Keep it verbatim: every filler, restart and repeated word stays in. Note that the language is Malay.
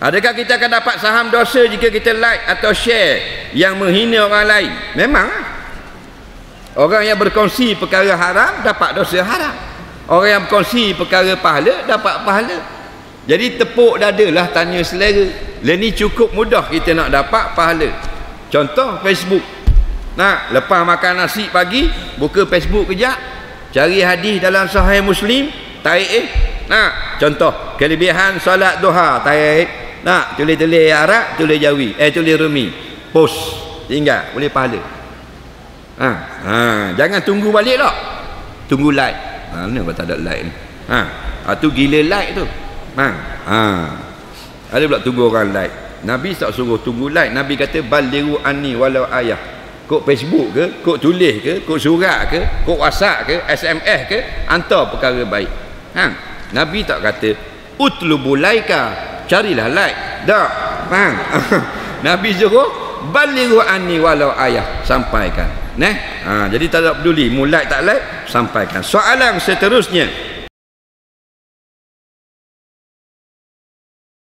Adakah kita akan dapat saham dosa jika kita like atau share yang menghina orang lain? Memang lah. Orang yang berkongsi perkara haram dapat dosa haram. Orang yang berkongsi perkara pahala dapat pahala. Jadi tepuk dadalah tanya selera. Ini cukup mudah kita nak dapat pahala. Contoh Facebook. Nah, lepas makan nasi pagi, buka Facebook kejap, cari hadis dalam Sahih Muslim, tarik eh. Nah, contoh kelebihan solat duha, tarik. Nak tulis-tulis Arab, tulis Jawi, eh tulis Rumi, post, tinggal, boleh pahala. Ha, ha, jangan tunggu balik lah. Tunggu like. Ha, mana kalau tak ada like ni? Ha, ha tu gila like tu. Ha, ha. Ada pula tunggu orang like. Nabi tak suruh tunggu like. Nabi kata balighu anni walau ayah. Kok Facebook ke, kok tulis ke, kok surat ke, kok WhatsApp ke, S M S ke, hantar perkara baik. Ha, Nabi tak kata utlubu laika, carilah like dak bang. Nabi suruh balighu anni walau ayah, sampaikan neh. Ha, jadi tak peduli mu like tak like, sampaikan. Soalan seterusnya,